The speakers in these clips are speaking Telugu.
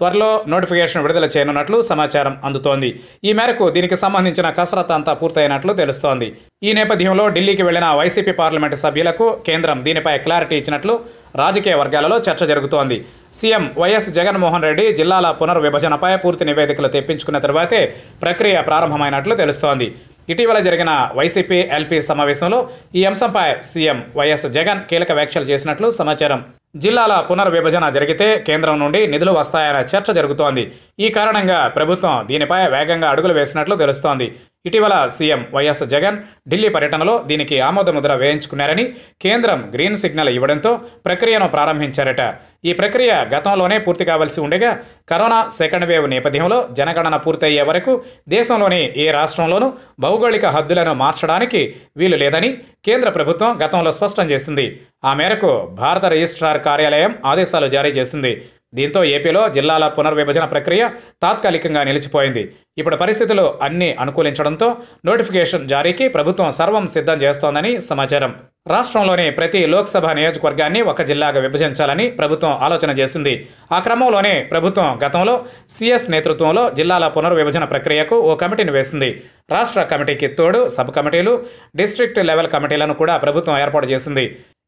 త్వరలో నోటిఫికేషన్ విడుదల చేయనున్నట్లు సమాచారం అందుతోంది. ఈ మేరకు దీనికి సంబంధించిన కసరత్తు అంతా పూర్తయినట్లు తెలుస్తోంది. ఈ నేపథ్యంలో ఢిల్లీకి వెళ్లిన వైసీపీ పార్లమెంటు సభ్యులకు కేంద్రం దీనిపై క్లారిటీ ఇచ్చినట్లు రాజకీయ వర్గాలలో చర్చ జరుగుతోంది. సీఎం వైఎస్ జగన్మోహన్ రెడ్డి జిల్లాల పునర్విభజనపై పూర్తి నివేదికలు తెప్పించుకున్న తర్వాతే ప్రక్రియ ప్రారంభమైనట్లు తెలుస్తోంది. ఇటీవల జరిగిన వైసీపీ ఎల్పీ సమావేశంలో ఈ అంశంపై సీఎం వైఎస్ జగన్ కీలక వ్యాఖ్యలు చేసినట్లు సమాచారం. జిల్లాల పునర్విభజన జరిగితే కేంద్రం నుండి నిధులు వస్తాయన్న చర్చ జరుగుతోంది. ఈ కారణంగా ప్రభుత్వం దీనిపై వేగంగా అడుగులు వేసినట్లు తెలుస్తోంది. ఇటీవల సీఎం వైఎస్ జగన్ ఢిల్లీ పర్యటనలో దీనికి ఆమోదముద్ర వేయించుకున్నారని కేంద్రం గ్రీన్ సిగ్నల్ ఇవ్వడంతో ప్రక్రియను ప్రారంభించారట. ఈ ప్రక్రియ గతంలోనే పూర్తి కావాల్సి ఉండగా కరోనా సెకండ్ వేవ్ నేపథ్యంలో జనగణన పూర్తయ్యే వరకు దేశంలోని ఏ రాష్ట్రంలోనూ భౌగోళిక హద్దులను మార్చడానికి వీలు లేదని కేంద్ర ప్రభుత్వం గతంలో స్పష్టం చేసింది. ఆ మేరకు భారత రిజిస్ట్రార్ కార్యాలయం ఆదేశాలు జారీ చేసింది. దీంతో ఏపీలో జిల్లాల పునర్విభజన ప్రక్రియ తాత్కాలికంగా నిలిచిపోయింది. ఇప్పుడు పరిస్థితులు అన్నీ అనుకూలించడంతో నోటిఫికేషన్ జారీకి ప్రభుత్వం సర్వం సిద్ధం చేస్తోందని సమాచారం. రాష్ట్రంలోని ప్రతి లోక్సభ నియోజకవర్గాన్ని ఒక జిల్లాగా విభజించాలని ప్రభుత్వం ఆలోచన చేసింది. ఆ క్రమంలోనే ప్రభుత్వం గతంలో సిఎస్ నేతృత్వంలో జిల్లాల పునర్విభజన ప్రక్రియకు ఓ కమిటీని వేసింది. రాష్ట్ర కమిటీకి తోడు సబ్ కమిటీలు, డిస్ట్రిక్ట్ లెవెల్ కమిటీలను కూడా ప్రభుత్వం ఏర్పాటు చేసింది.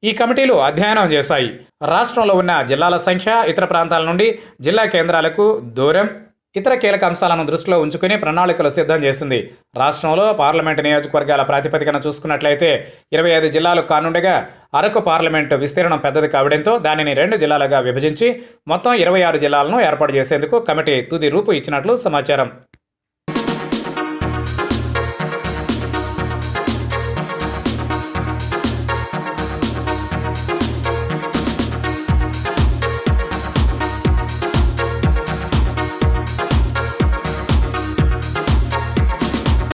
ఈ కమిటీలు అధ్యయనం చేశాయి. రాష్ట్రంలో ఉన్న జిల్లాల సంఖ్య, ఇతర ప్రాంతాల నుండి జిల్లా కేంద్రాలకు దూరం, ఇతర కీలక అంశాలను దృష్టిలో ఉంచుకుని ప్రణాళికలు సిద్ధం చేసింది. రాష్ట్రంలో పార్లమెంటు నియోజకవర్గాల ప్రాతిపదికన చూసుకున్నట్లయితే 25 జిల్లాలు కానుండగా అరకు పార్లమెంటు విస్తీర్ణం పెద్దది కావడంతో దానిని 2 జిల్లాలుగా విభజించి మొత్తం 26 జిల్లాలను ఏర్పాటు చేసేందుకు కమిటీ తుది రూపు ఇచ్చినట్లు సమాచారం.